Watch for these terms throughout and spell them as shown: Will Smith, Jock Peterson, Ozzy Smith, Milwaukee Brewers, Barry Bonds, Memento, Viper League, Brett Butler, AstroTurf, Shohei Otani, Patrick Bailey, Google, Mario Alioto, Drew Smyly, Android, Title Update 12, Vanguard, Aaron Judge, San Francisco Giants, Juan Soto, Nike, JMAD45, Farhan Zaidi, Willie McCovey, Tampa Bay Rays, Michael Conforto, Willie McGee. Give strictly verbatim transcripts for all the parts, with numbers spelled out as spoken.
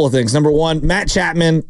couple of things. Number one, Matt Chapman.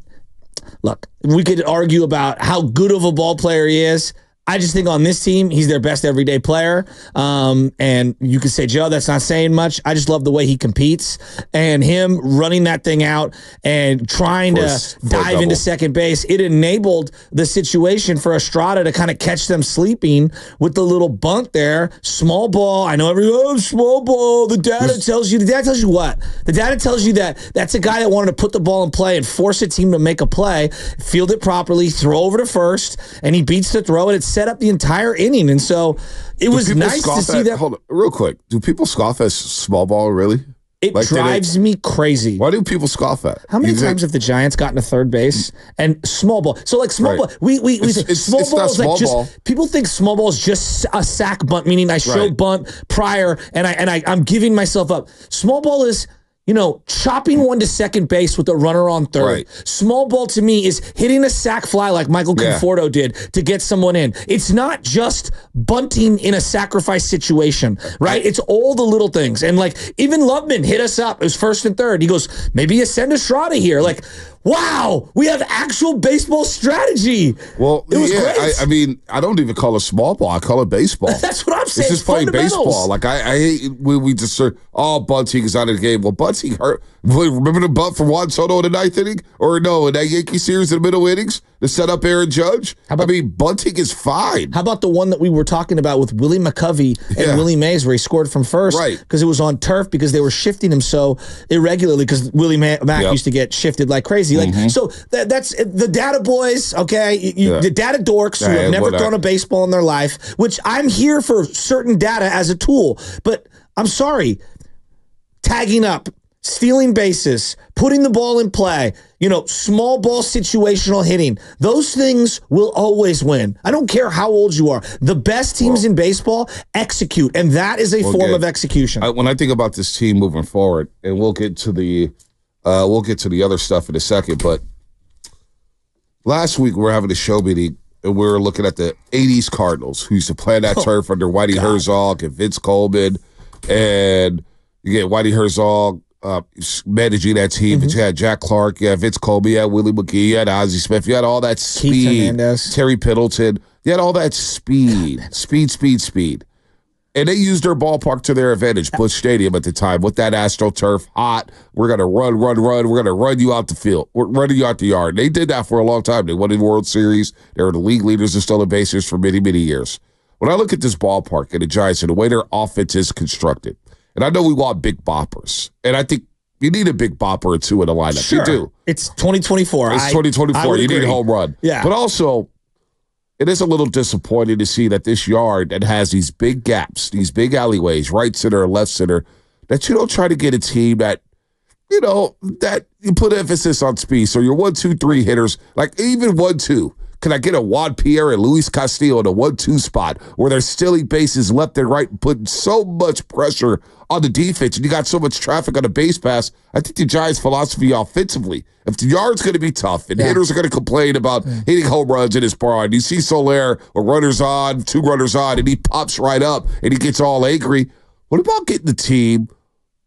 Look, we could argue about how good of a ball player he is. I just think on this team, he's their best everyday player. Um, and you could say, Joe, that's not saying much. I just love the way he competes and him running that thing out and trying for to a, dive into second base. It enabled the situation for Estrada to kind of catch them sleeping with the little bunt there. Small ball. I know everyone, oh, small ball. The data tells you. The data tells you what? The data tells you that that's a guy that wanted to put the ball in play and force a team to make a play, field it properly, throw over to first, and he beats the throw, and it's set up the entire inning. And so it do was nice to see at, that. Hold on, real quick. Do people scoff at small ball, really? It like, drives me crazy. Why do people scoff at? How many you times think? have the Giants gotten to third base and small ball? So like small right. ball, we we, we it's, say, it's, small it's ball is small like ball. Just people think small ball is just a sack bunt, meaning I show right. bunt prior and I and I I'm giving myself up. Small ball is, you know, chopping one to second base with a runner on third. Right. Small ball to me is hitting a sac fly like Michael yeah. Conforto did to get someone in. It's not just bunting in a sacrifice situation, right? It's all the little things. And, like, even Loveman hit us up. It was first and third. He goes, maybe you send Estrada here. Like, wow, we have actual baseball strategy. Well, it was yeah, great. I, I mean, I don't even call it small ball. I call it baseball. That's what I'm saying. It's just playing baseball. Like, I, I hate when we just say, oh, bunting is out of the game. Well, bunting hurt. Remember the bunt from Juan Soto in the ninth inning? Or no, in that Yankee series in the middle innings to set up Aaron Judge? How about, I mean, bunting is fine. How about the one that we were talking about with Willie McCovey and yeah. Willie Mays where he scored from first? Right. Because it was on turf because they were shifting him so irregularly because Willie Mack yep. used to get shifted like crazy. Like mm-hmm. So that, that's the data boys, okay? You, yeah. The data dorks who yeah, have never thrown I... a baseball in their life, which I'm here for certain data as a tool. But I'm sorry, tagging up, stealing bases, putting the ball in play, you know, small ball situational hitting. Those things will always win. I don't care how old you are. The best teams well, in baseball execute, and that is a well, form yeah. of execution. I, when I think about this team moving forward, and we'll get to the... Uh, we'll get to the other stuff in a second, but last week we were having a show meeting and we were looking at the eighties Cardinals who used to play that oh, turf under Whitey God. Herzog and Vince Coleman, and you get Whitey Herzog uh, managing that team, mm-hmm. but you had Jack Clark, you had Vince Coleman, you had Willie McGee, you had Ozzy Smith, you had all that speed. Keith Hernandez. Terry Pendleton, you had all that speed, God, speed, speed, speed. And they used their ballpark to their advantage, Busch Stadium at the time, with that AstroTurf hot. We're going to run, run, run. We're going to run you out the field. We're running you out the yard. They did that for a long time. They won the World Series. They were the league leaders in stolen bases for many, many years. When I look at this ballpark and the Giants and the way their offense is constructed, and I know we want big boppers, and I think you need a big bopper or two in the lineup. Sure. You do. It's twenty twenty-four. It's twenty twenty-four. I, I you agree. Need a home run. Yeah. But also, it is a little disappointing to see that this yard that has these big gaps, these big alleyways, right center, left center, that you don't try to get a team that, you know, that you put emphasis on speed. So your one, two, three hitters, like even one, two. Can I get a Juan Pierre and Luis Castillo in a one, two spot where they're stealing bases left and right and putting so much pressure on the defense and you got so much traffic on the base pass? I think the Giants' philosophy offensively, if the yard's going to be tough and yeah. hitters are going to complain about yeah. hitting home runs in his bar, and you see Soler with runners on, two runners on, and he pops right up and he gets all angry. What about getting the team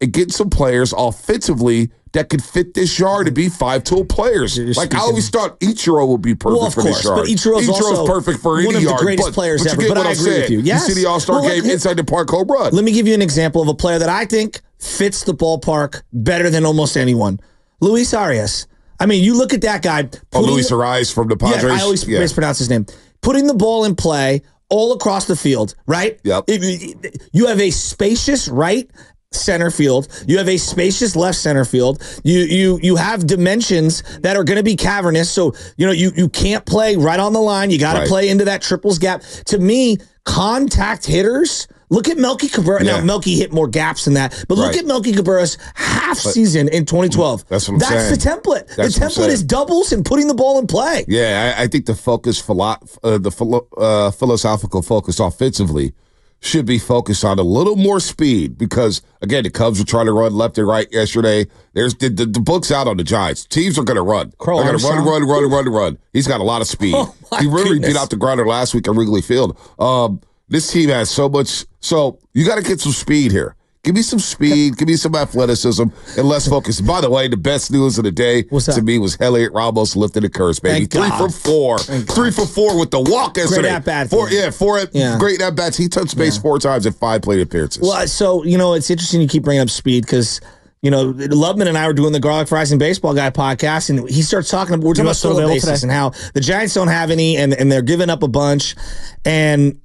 and getting some players offensively that could fit this yard and be five-tool players? You're like, speaking. I always thought Ichiro would be perfect well, for course, this yard. Well, of course, but Ichiro's perfect for any yard. One of the greatest but, players but ever, but I agree saying. with you. Yes. You see the All-Star well, game, let, inside the park, home run. Let me give you an example of a player that I think fits the ballpark better than almost anyone. Luis Arias. I mean, you look at that guy. Putting, oh, Luis Arias from the Padres? Yeah, I always yeah. mispronounce his name. Putting the ball in play all across the field, right? Yep. It, you have a spacious right center field. You have a spacious left center field. You you you have dimensions that are going to be cavernous. So, you know, you, you can't play right on the line. You got to right. play into that triples gap. To me, contact hitters, look at Melky Cabrera. Yeah. Now, Melky hit more gaps than that. But right. look at Melky Cabrera's half but, season in twenty twelve. That's what I'm that's saying. The template. That's the template is doubles and putting the ball in play. Yeah, I, I think the focus, philo uh, the philo uh, philosophical focus offensively should be focused on a little more speed because, again, the Cubs were trying to run left and right yesterday. There's the, the, the book's out on the Giants. Teams are going to run. Carl They're going to run, run, run, run, run. He's got a lot of speed. Oh he really goodness. beat out the grounder last week at Wrigley Field. Um, this team has so much. So you got to get some speed here. Give me some speed. Give me some athleticism and less focus. By the way, the best news of the day to me was Heliot Ramos lifted a curse, baby. Thank three God. for four. Thank three God. for four with the walk yesterday. Great at-bats. Four, yeah, four at, yeah. great at-bats. He touched base yeah. four times in five plate appearances. Well, so, you know, it's interesting you keep bringing up speed because, you know, Lubman and I were doing the Garlic Fries and Baseball Guy podcast, and he starts talking about, we're talking about stolen bases and how the Giants don't have any, and, and they're giving up a bunch. And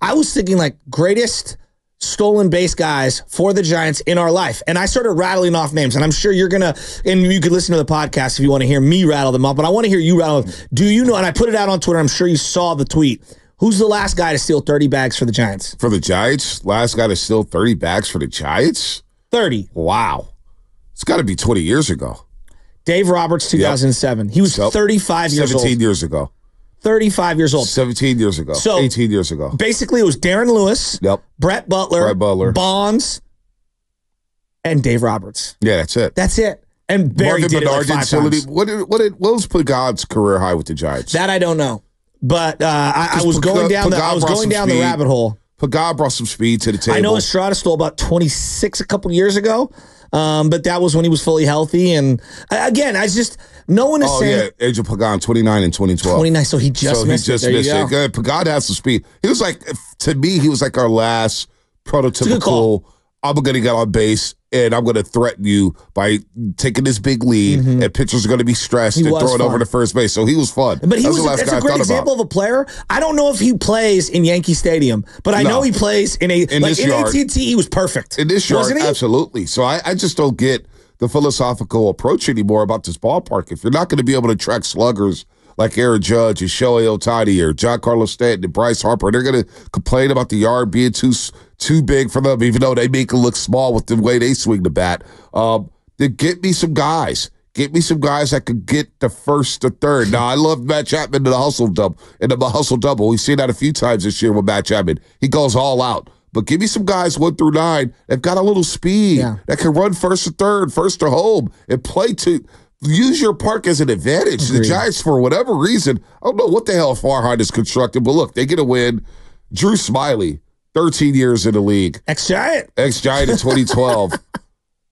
I was thinking, like, greatest stolen base guys for the Giants in our life. And I started rattling off names, and I'm sure you're going to, and you could listen to the podcast if you want to hear me rattle them off, but I want to hear you rattle them. Do you know, and I put it out on Twitter, I'm sure you saw the tweet, who's the last guy to steal thirty bags for the Giants? For the Giants? Last guy to steal thirty bags for the Giants? thirty. Wow. It's got to be twenty years ago. Dave Roberts, two thousand seven. Yep. He was so, thirty-five years seventeen old. seventeen years ago. thirty-five years old. seventeen years ago. So eighteen years ago. Basically, it was Darren Lewis, yep. Brett Butler, Brett Butler, Bonds, and Dave Roberts. Yeah, that's it. That's it. And Barry Marvin did Bernard it like five times. What did, what did, what was Pagan's career high with the Giants? That I don't know. But uh, I, I was Pagan, going down, the, I was going down the rabbit hole. Pagan brought some speed to the table. I know Estrada stole about twenty-six a couple years ago, um, but that was when he was fully healthy. And again, I just, no one is oh, saying. Oh, yeah, Angel Pagan, twenty-nine in twenty twelve. twenty-nine, so he just so missed he just it. missed it. Go. Pagan has some speed. He was like, to me, he was like our last prototypical, I'm going to get on base, and I'm going to threaten you by taking this big lead, mm-hmm. and pitchers are going to be stressed he and throwing over to first base. So he was fun. But he that's was the last that's guy a great example about. of a player. I don't know if he plays in Yankee Stadium, but I no. know he plays in a in like in yard, A T T. He was perfect in this yard, absolutely. So I, I just don't get the philosophical approach anymore about this ballpark. If you're not going to be able to track sluggers like Aaron Judge and Shohei Otani or Giancarlo Stanton and Bryce Harper, they're going to complain about the yard being too too big for them, even though they make it look small with the way they swing the bat. Um, then get me some guys. Get me some guys that could get the first to third. Now, I love Matt Chapman in the hustle double. In the hustle double. We've seen that a few times this year with Matt Chapman. He goes all out. But give me some guys one through nine that got a little speed, yeah. that can run first to third, first to home, and play two. Use your park as an advantage. Agreed. The Giants, for whatever reason, I don't know what the hell Farhan is constructed, but look, they get a win. Drew Smyly, thirteen years in the league. Ex-Giant. Ex-Giant in twenty twelve.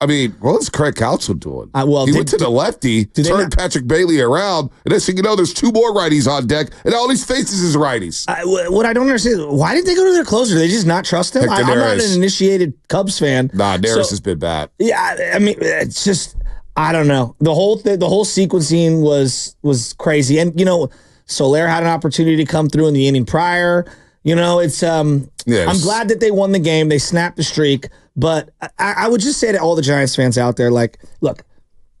I mean, what was Craig Counsell doing? Uh, well, he did, went to the lefty, turned Patrick Bailey around, and next thing you know, there's two more righties on deck, and all these faces is righties. I, what I don't understand is, why did they go to their closer? They just not trust him? I, I'm not an initiated Cubs fan. Nah, Neris so, has been bad. Yeah, I mean, it's just... I don't know. The whole th the whole sequencing was was crazy, and you know, Soler had an opportunity to come through in the inning prior. You know, it's um. Yes. I'm glad that they won the game. They snapped the streak, but I, I would just say to all the Giants fans out there, like, look,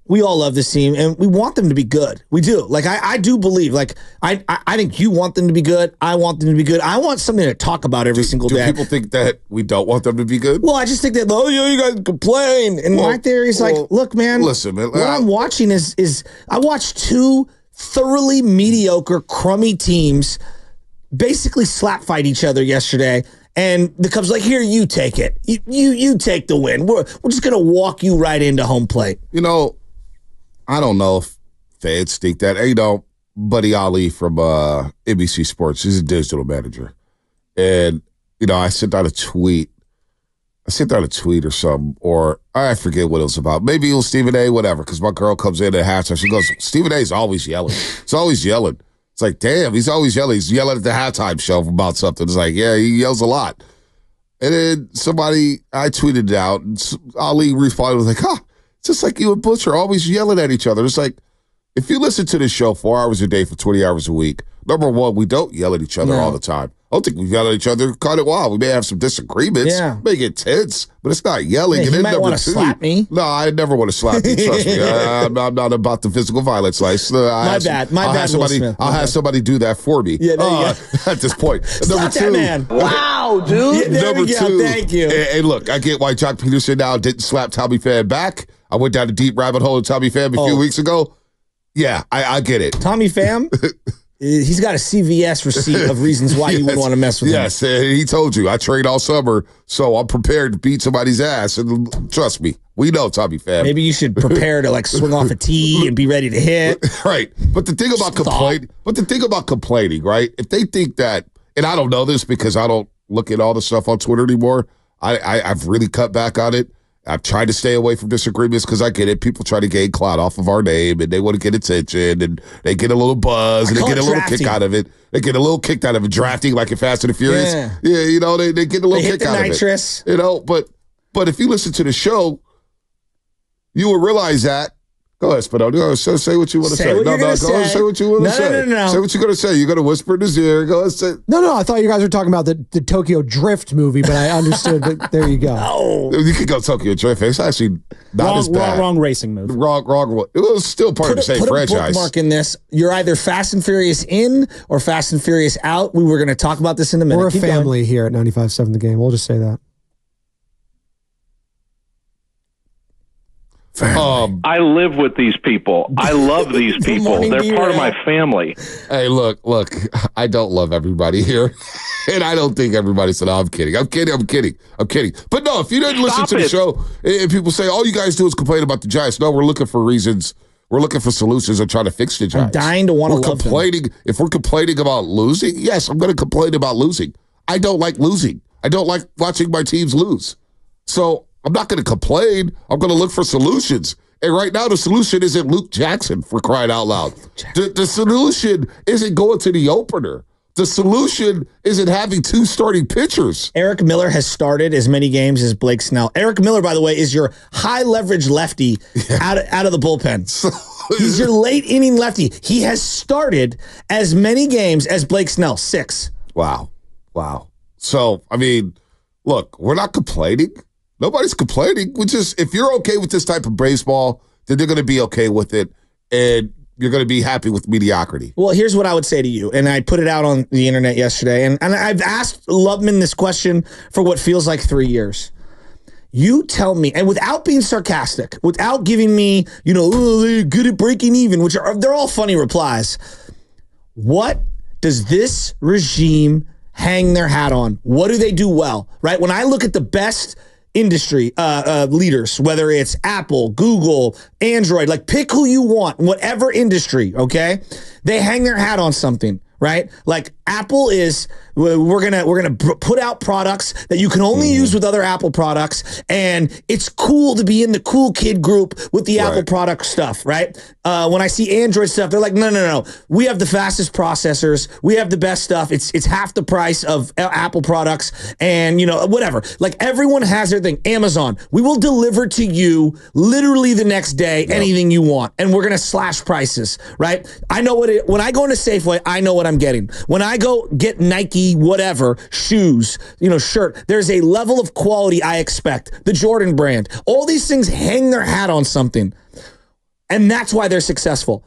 we all love this team, and we want them to be good. We do. Like, I, I do believe. Like, I, I, I think you want them to be good. I want them to be good. I want something to talk about every do, single do day. Do people think that we don't want them to be good? Well, I just think that, oh, you, you guys complain. And well, my theory is well, like, look, man, listen, man, what I, I'm watching is, is I watched two thoroughly mediocre, crummy teams basically slap fight each other yesterday. And the Cubs like, here, you take it. You, you, you take the win. We're, we're just going to walk you right into home plate. You know, I don't know if fans think that. You know, Buddy Ali from uh, N B C Sports, he's a digital manager. And, you know, I sent out a tweet. I sent out a tweet or something, or I forget what it was about. Maybe it was Stephen A., whatever, because my girl comes in at halftime. She goes, Stephen A's always yelling. He's always yelling. It's like, damn, he's always yelling. He's yelling at the halftime show about something. It's like, yeah, he yells a lot. And then somebody, I tweeted it out, and Ali responded, was like, huh. Just like you and Butch are always yelling at each other. It's like, if you listen to this show four hours a day for twenty hours a week, number one, we don't yell at each other no. all the time. I don't think we yell at each other. Cut it wild. We may have some disagreements. Yeah. We may get tense, but it's not yelling. Yeah, and you might want to slap me. No, I never want to slap you. Trust me. I, I'm, I'm not about the physical violence life. Uh, my bad. Some, my I'll bad, somebody, Will Smith. I'll okay. have somebody do that for me yeah, uh, at this point. Slap that man. Wow, dude. Yeah, number go. two. Thank you. And, and look, I get why Jock Peterson now didn't slap Tommy Pham back. I went down a deep rabbit hole with Tommy Pham a oh. few weeks ago. Yeah, I, I get it. Tommy Pham? He's got a C V S receipt of reasons why yes, you would want to mess with yes, him. Yes, he told you. I trained all summer, so I'm prepared to beat somebody's ass. And trust me, we know Tommy Pham. Maybe you should prepare to like swing off a tee and be ready to hit. Right, but the thing about complaining, but the thing about complaining, right? If they think that, and I don't know this because I don't look at all the stuff on Twitter anymore. I, I, I've really cut back on it. I've tried to stay away from disagreements because I get it. People try to gain clout off of our name, and they want to get attention, and they get a little buzz, and they get a little kick out of it. They get a little kick out of it. Drafting, like in Fast and the Furious. Yeah, yeah you know, they, they get a little they kick out nitrous. Of it. You know, but but if you listen to the show, you will realize that. Go ahead, Spino. Go ahead, so say what you want to say. say. No, no, go say. ahead, say what you want to no, say. No, no, no, no. Say what you're going to say. You're going to whisper in his ear. Go ahead, say. No, no, I thought you guys were talking about the, the Tokyo Drift movie, but I understood. But there you go. No. You could go Tokyo Drift. It's actually not wrong, as bad. Wrong, wrong racing movie. Wrong, wrong. It was still part put of the same put franchise. Put a bookmark in this. You're either Fast and Furious in or Fast and Furious out. We were going to talk about this in a minute. We're a Keep family going. Here at ninety-five seven The Game. We'll just say that. Um, I live with these people. I love these people. Morning, They're D-Ray. part of my family. Hey, look, look, I don't love everybody here. And I don't think everybody said, oh, I'm kidding. I'm kidding. I'm kidding. I'm kidding. But no, if you didn't Stop listen to it. the show, and people say, all you guys do is complain about the Giants. No, we're looking for reasons. We're looking for solutions and trying to fix the Giants. I'm dying to want to love complaining. Them. If we're complaining about losing, yes, I'm going to complain about losing. I don't like losing. I don't like watching my teams lose. So, I'm not going to complain. I'm going to look for solutions. And right now, the solution isn't Luke Jackson, for crying out loud. The, the solution isn't going to the opener. The solution isn't having two starting pitchers. Eric Miller has started as many games as Blake Snell. Eric Miller, by the way, is your high-leverage lefty yeah. out, of, out of the bullpen. So He's your late-inning lefty. He has started as many games as Blake Snell, six. Wow. Wow. So, I mean, look, we're not complaining. Nobody's complaining. We just, if you're okay with this type of baseball, then they're going to be okay with it, and you're going to be happy with mediocrity. Well, here's what I would say to you, and I put it out on the internet yesterday, and, and I've asked Lubman this question for what feels like three years. You tell me, and without being sarcastic, without giving me, you know, oh, they're good at breaking even, which are, they're all funny replies, what does this regime hang their hat on? What do they do well, right? When I look at the best industry uh, uh, leaders, whether it's Apple, Google, Android, like pick who you want, whatever industry, okay? They hang their hat on something, right? Like Apple is, we're gonna we're gonna put out products that you can only mm. use with other Apple products, and it's cool to be in the cool kid group with the right. Apple product stuff, right? Uh, when I see Android stuff, they're like, no, no, no, we have the fastest processors, we have the best stuff. It's it's half the price of Apple products, and you know whatever. Like everyone has their thing. Amazon, we will deliver to you literally the next day yep. anything you want, and we're gonna slash prices, right? I know what it, when I go into Safeway, I know what I'm getting. When I go get Nike, whatever, shoes, you know, shirt. There's a level of quality I expect. The Jordan brand. All these things hang their hat on something. And that's why they're successful.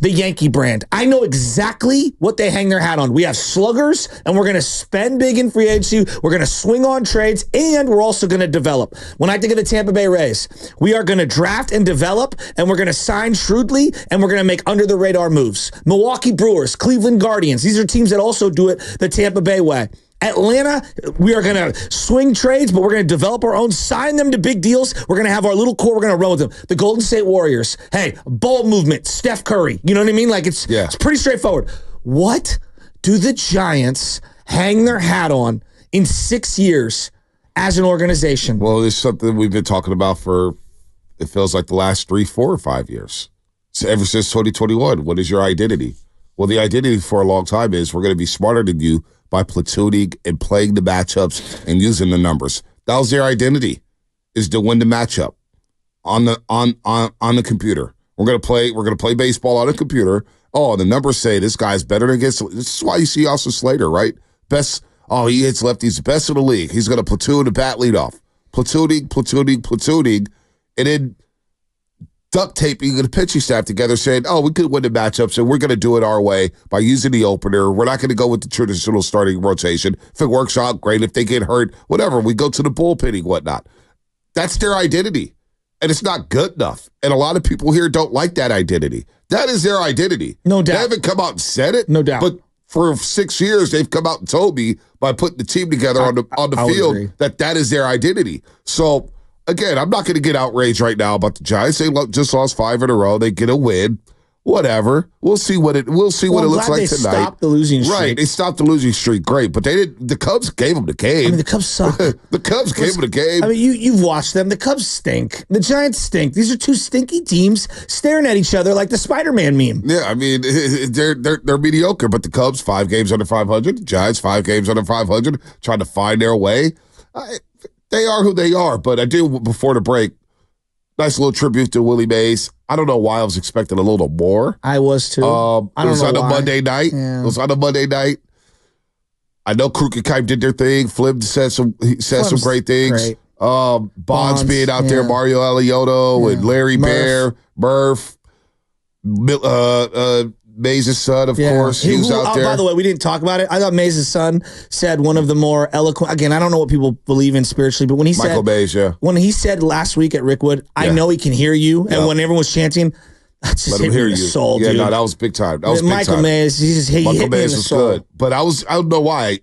The Yankee brand. I know exactly what they hang their hat on. We have sluggers, and we're going to spend big in free agency. We're going to swing on trades, and we're also going to develop. When I think of the Tampa Bay Rays, we are going to draft and develop, and we're going to sign shrewdly, and we're going to make under-the-radar moves. Milwaukee Brewers, Cleveland Guardians. These are teams that also do it the Tampa Bay way. Atlanta, we are going to swing trades, but we're going to develop our own, sign them to big deals. We're going to have our little core. We're going to run with them. The Golden State Warriors. Hey, ball movement, Steph Curry. You know what I mean? Like, it's, yeah. it's pretty straightforward. What do the Giants hang their hat on in six years as an organization? Well, it's something we've been talking about for, it feels like the last three, four, or five years. So ever since twenty twenty-one, what is your identity? Well, the identity for a long time is we're going to be smarter than you by platooning and playing the matchups and using the numbers. That was their identity, is to win the matchup on the on on, on the computer. We're gonna play we're gonna play baseball on a computer. Oh, the numbers say this guy's better than against. This is why you see also Slater, right? Best oh he hits lefties, best in the league. He's gonna platoon the bat leadoff. Platooning, platooning, platooning, and then duct taping the pitching staff together saying, oh, we could win the matchups, and we're going to do it our way by using the opener. We're not going to go with the traditional starting rotation. If it works out, great. If they get hurt, whatever. We go to the bullpenning, whatnot. That's their identity, and it's not good enough. And a lot of people here don't like that identity. That is their identity. No doubt. They haven't come out and said it. No doubt. But for six years, they've come out and told me by putting the team together I, on the, on the field that that is their identity. So, again, I'm not going to get outraged right now about the Giants. They just lost five in a row. They get a win. whatever. We'll see what it. We'll see well, what I'm it looks like they tonight. They stopped the losing streak. Right, they stopped the losing streak. Great, but they did. The Cubs gave them the game. I mean, the Cubs suck. the Cubs gave them the game. I mean, you you've watched them. The Cubs stink. The Giants stink. These are two stinky teams staring at each other like the Spider-Man meme. Yeah, I mean, they're they're they're mediocre. But the Cubs five games under five hundred. The Giants five games under five hundred. Trying to find their way. I, they are who they are. But I do before the break. Nice little tribute to Willie Mays. I don't know why I was expecting a little more. I was too. Um, I don't it was know on why. a Monday night. Yeah. It was on a Monday night. I know Kruk and Kipe did their thing. Flip said some he said Flip's some great things. Great. Um, Bonds, Bonds being out yeah. there, Mario Alioto yeah. and Larry Murph. Bear, Murph, uh, uh, Mays' son, of yeah. course. He, he was who, out there. By the way, we didn't talk about it. I thought Mays' son said one of the more eloquent. Again, I don't know what people believe in spiritually, but when he Michael said Mays, yeah. when he said last week at Rickwood, I yeah. know he can hear you. And yeah. when everyone was chanting, that just Let hit him hear me in the you. soul, yeah, dude. Yeah, no, that was big time. That was big Michael time. Mays, he just hit, Michael hit Mays me in the was soul. Good, but I was I don't know why.